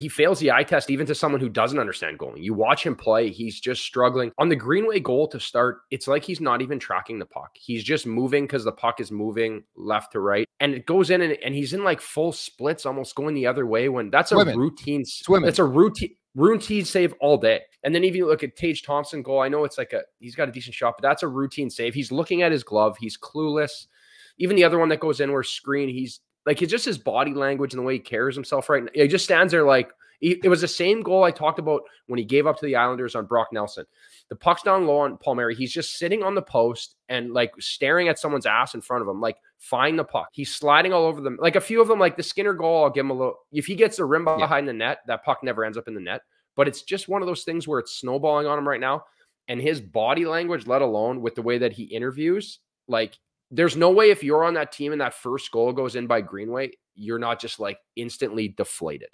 He fails the eye test even to someone who doesn't understand goaling. You watch him play, he's just struggling. On the Greenway goal to start, it's like he's not even tracking the puck. He's just moving because the puck is moving left to right. And it goes in and he's in like full splits, almost going the other way when that's a routine. It's a routine save all day. And then if you look at Tage Thompson goal, I know it's like he's got a decent shot, but that's a routine save. He's looking at his glove. He's clueless. Even the other one that goes in where screen, he's like, it's just his body language and the way he carries himself right now. He just stands there like, it was the same goal I talked about when he gave up to the Islanders on Brock Nelson. The puck's down low on Palmieri. He's just sitting on the post and like staring at someone's ass in front of him, like find the puck. He's sliding all over them. Like a few of them, like the Skinner goal, I'll give him a little. If he gets the rim behind the net, that puck never ends up in the net. But it's just one of those things where it's snowballing on him right now. And his body language, let alone with the way that he interviews, like, there's no way if you're on that team and that first goal goes in by Greenway, you're not just like instantly deflated.